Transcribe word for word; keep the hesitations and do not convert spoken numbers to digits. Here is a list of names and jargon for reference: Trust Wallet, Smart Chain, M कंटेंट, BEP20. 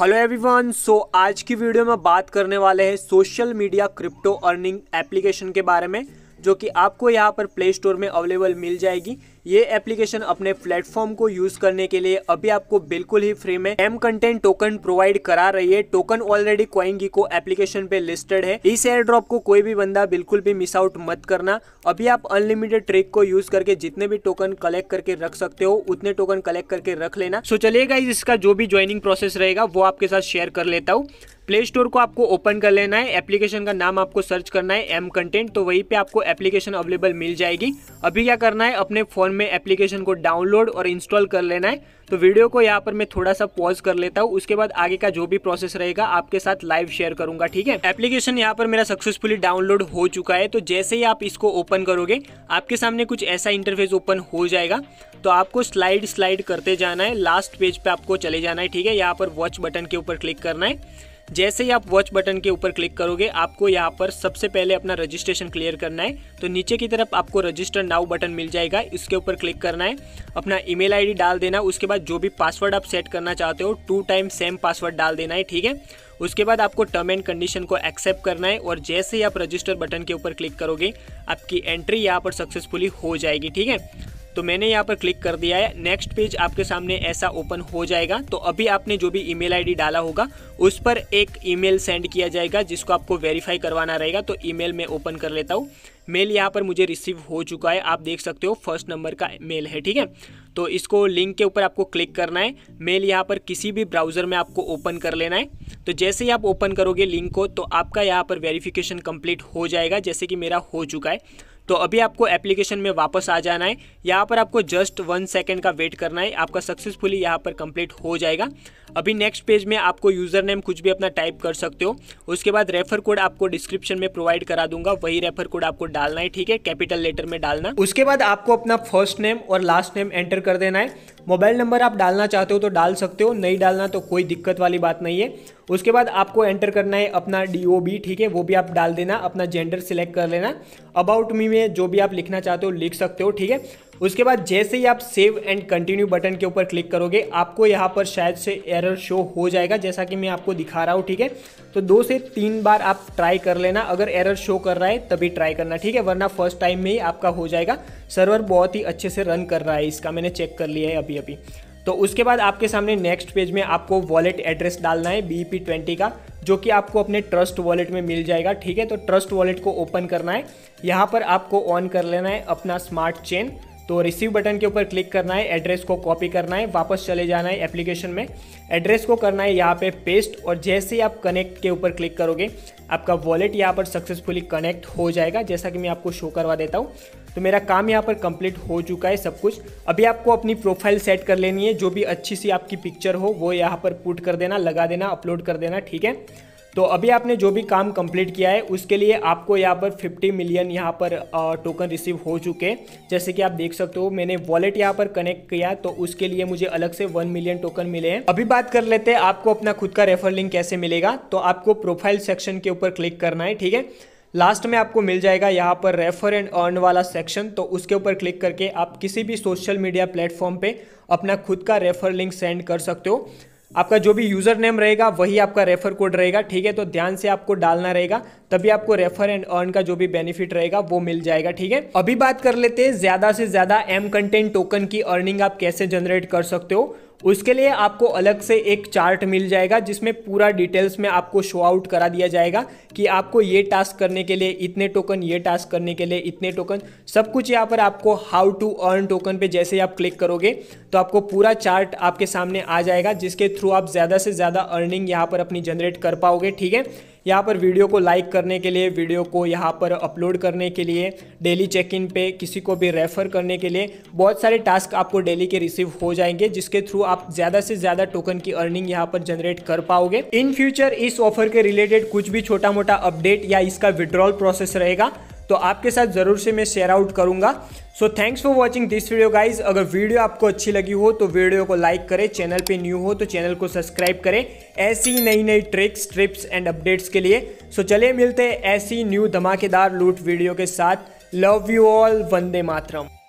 Hello everyone, सो आज की video में बात करने वाले हैं social media crypto earning application के बारे में, जो कि आपको यहाँ पर प्ले स्टोर में अवेलेबल मिल जाएगी। ये एप्लीकेशन अपने प्लेटफॉर्म को यूज़ करने के लिए अभी आपको बिल्कुल ही फ्री में एम कंटेंट टोकन प्रोवाइड करा रही है। टोकन ऑलरेडी कॉइनगी को एप्लीकेशन पे लिस्टेड है। इस एयर ड्रॉप को कोई भी बंदा बिल्कुल भी मिस आउट मत करना। अभी आप अनलिमिटेड ट्रिक को यूज करके जितने भी टोकन कलेक्ट करके रख सकते हो उतने टोकन कलेक्ट करके रख लेना। सो चलिएगा, इसका जो भी ज्वाइनिंग प्रोसेस रहेगा वो आपके साथ शेयर कर लेता हूँ। प्ले स्टोर को आपको ओपन कर लेना है, एप्लीकेशन का नाम आपको सर्च करना है एम कंटेंट, तो वहीं पे आपको एप्लीकेशन अवेलेबल मिल जाएगी। अभी क्या करना है, अपने फ़ोन में एप्लीकेशन को डाउनलोड और इंस्टॉल कर लेना है। तो वीडियो को यहाँ पर मैं थोड़ा सा पॉज कर लेता हूँ, उसके बाद आगे का जो भी प्रोसेस रहेगा आपके साथ लाइव शेयर करूँगा। ठीक है, एप्लीकेशन यहाँ पर मेरा सक्सेसफुली डाउनलोड हो चुका है। तो जैसे ही आप इसको ओपन करोगे आपके सामने कुछ ऐसा इंटरफेस ओपन हो जाएगा। तो आपको स्लाइड स्लाइड करते जाना है, लास्ट पेज पर आपको चले जाना है। ठीक है, यहाँ पर वॉच बटन के ऊपर क्लिक करना है। जैसे ही आप वॉच बटन के ऊपर क्लिक करोगे आपको यहाँ पर सबसे पहले अपना रजिस्ट्रेशन क्लियर करना है। तो नीचे की तरफ आपको रजिस्टर नाउ बटन मिल जाएगा, इसके ऊपर क्लिक करना है, अपना ईमेल आईडी डाल देना। उसके बाद जो भी पासवर्ड आप सेट करना चाहते हो टू टाइम सेम पासवर्ड डाल देना है। ठीक है, उसके बाद आपको टर्म एंड कंडीशन को एक्सेप्ट करना है और जैसे ही आप रजिस्टर बटन के ऊपर क्लिक करोगे आपकी एंट्री यहाँ पर सक्सेसफुली हो जाएगी। ठीक है, तो मैंने यहाँ पर क्लिक कर दिया है। नेक्स्ट पेज आपके सामने ऐसा ओपन हो जाएगा। तो अभी आपने जो भी ईमेल आईडी डाला होगा उस पर एक ईमेल सेंड किया जाएगा जिसको आपको वेरीफाई करवाना रहेगा। तो ईमेल मैं ओपन कर लेता हूँ। मेल यहाँ पर मुझे रिसीव हो चुका है, आप देख सकते हो फर्स्ट नंबर का मेल है। ठीक है, तो इसको लिंक के ऊपर आपको क्लिक करना है। मेल यहाँ पर किसी भी ब्राउज़र में आपको ओपन कर लेना है। तो जैसे ही आप ओपन करोगे लिंक को तो आपका यहाँ पर वेरिफिकेशन कंप्लीट हो जाएगा, जैसे कि मेरा हो चुका है। तो अभी आपको एप्लीकेशन में वापस आ जाना है। यहाँ पर आपको जस्ट वन सेकेंड का वेट करना है, आपका सक्सेसफुली यहाँ पर कंप्लीट हो जाएगा। अभी नेक्स्ट पेज में आपको यूज़र नेम कुछ भी अपना टाइप कर सकते हो। उसके बाद रेफर कोड आपको डिस्क्रिप्शन में प्रोवाइड करा दूंगा, वही रेफर कोड आपको डालना है। ठीक है, कैपिटल लेटर में डालना। उसके बाद आपको अपना फर्स्ट नेम और लास्ट नेम एंटर कर देना है। मोबाइल नंबर आप डालना चाहते हो तो डाल सकते हो, नहीं डालना तो कोई दिक्कत वाली बात नहीं है। उसके बाद आपको एंटर करना है अपना डी ओ बी। ठीक है, वो भी आप डाल देना। अपना जेंडर सिलेक्ट कर लेना। अबाउट मी में जो भी आप लिखना चाहते हो लिख सकते हो। ठीक है, उसके बाद जैसे ही आप सेव एंड कंटिन्यू बटन के ऊपर क्लिक करोगे आपको यहाँ पर शायद से एरर शो हो जाएगा, जैसा कि मैं आपको दिखा रहा हूँ। ठीक है, तो दो से तीन बार आप ट्राई कर लेना। अगर एरर शो कर रहा है तभी ट्राई करना, ठीक है, वरना फर्स्ट टाइम में ही आपका हो जाएगा। सर्वर बहुत ही अच्छे से रन कर रहा है, इसका मैंने चेक कर लिया है अभी अभी। तो उसके बाद आपके सामने नेक्स्ट पेज में आपको वॉलेट एड्रेस डालना है बी ई पी ट्वेंटी का, जो कि आपको अपने ट्रस्ट वॉलेट में मिल जाएगा। ठीक है, तो ट्रस्ट वॉलेट को ओपन करना है। यहाँ पर आपको ऑन कर लेना है अपना स्मार्ट चेन। तो रिसीव बटन के ऊपर क्लिक करना है, एड्रेस को कॉपी करना है, वापस चले जाना है एप्लीकेशन में, एड्रेस को करना है यहाँ पे पेस्ट। और जैसे ही आप कनेक्ट के ऊपर क्लिक करोगे आपका वॉलेट यहाँ पर सक्सेसफुली कनेक्ट हो जाएगा, जैसा कि मैं आपको शो करवा देता हूँ। तो मेरा काम यहाँ पर कंप्लीट हो चुका है सब कुछ। अभी आपको अपनी प्रोफाइल सेट कर लेनी है, जो भी अच्छी सी आपकी पिक्चर हो वो यहाँ पर पुट कर देना, लगा देना, अपलोड कर देना। ठीक है, तो अभी आपने जो भी काम कंप्लीट किया है उसके लिए आपको यहाँ पर पचास मिलियन यहाँ पर टोकन रिसीव हो चुके हैं, जैसे कि आप देख सकते हो। मैंने वॉलेट यहाँ पर कनेक्ट किया तो उसके लिए मुझे अलग से एक मिलियन टोकन मिले हैं। अभी बात कर लेते हैं आपको अपना खुद का रेफर लिंक कैसे मिलेगा। तो आपको प्रोफाइल सेक्शन के ऊपर क्लिक करना है। ठीक है, लास्ट में आपको मिल जाएगा यहाँ पर रेफर एंड अर्न वाला सेक्शन। तो उसके ऊपर क्लिक करके आप किसी भी सोशल मीडिया प्लेटफॉर्म पे अपना खुद का रेफर लिंक सेंड कर सकते हो। आपका जो भी यूज़र नेम रहेगा वही आपका रेफर कोड रहेगा। ठीक है, तो ध्यान से आपको डालना रहेगा, तभी आपको रेफर एंड अर्न का जो भी बेनिफिट रहेगा वो मिल जाएगा। ठीक है, अभी बात कर लेते हैं ज़्यादा से ज़्यादा एम कंटेंट टोकन की अर्निंग आप कैसे जनरेट कर सकते हो। उसके लिए आपको अलग से एक चार्ट मिल जाएगा जिसमें पूरा डिटेल्स में आपको शो आउट करा दिया जाएगा कि आपको ये टास्क करने के लिए इतने टोकन, ये टास्क करने के लिए इतने टोकन, सब कुछ यहाँ पर आपको हाउ टू अर्न टोकन पे जैसे ही आप क्लिक करोगे तो आपको पूरा चार्ट आपके सामने आ जाएगा, जिसके थ्रू आप ज़्यादा से ज़्यादा अर्निंग यहाँ पर अपनी जनरेट कर पाओगे। ठीक है, यहाँ पर वीडियो को लाइक करने के लिए, वीडियो को यहाँ पर अपलोड करने के लिए, डेली चेक इन पे किसी को भी रेफ़र करने के लिए बहुत सारे टास्क आपको डेली के रिसीव हो जाएंगे, जिसके थ्रू आप ज़्यादा से ज़्यादा टोकन की अर्निंग यहाँ पर जनरेट कर पाओगे। इन फ्यूचर इस ऑफर के रिलेटेड कुछ भी छोटा मोटा अपडेट या इसका विड्रॉल प्रोसेस रहेगा तो आपके साथ ज़रूर से मैं शेयर आउट करूँगा। So thanks for watching this video guys. अगर वीडियो आपको अच्छी लगी हो तो वीडियो को लाइक करें, चैनल पे न्यू हो तो चैनल को सब्सक्राइब करें ऐसी नई नई ट्रिक्स, टिप्स एंड अपडेट्स के लिए। सो so, चलिए मिलते हैं ऐसी न्यू धमाकेदार लूट वीडियो के साथ। लव यू ऑल, वंदे मातरम।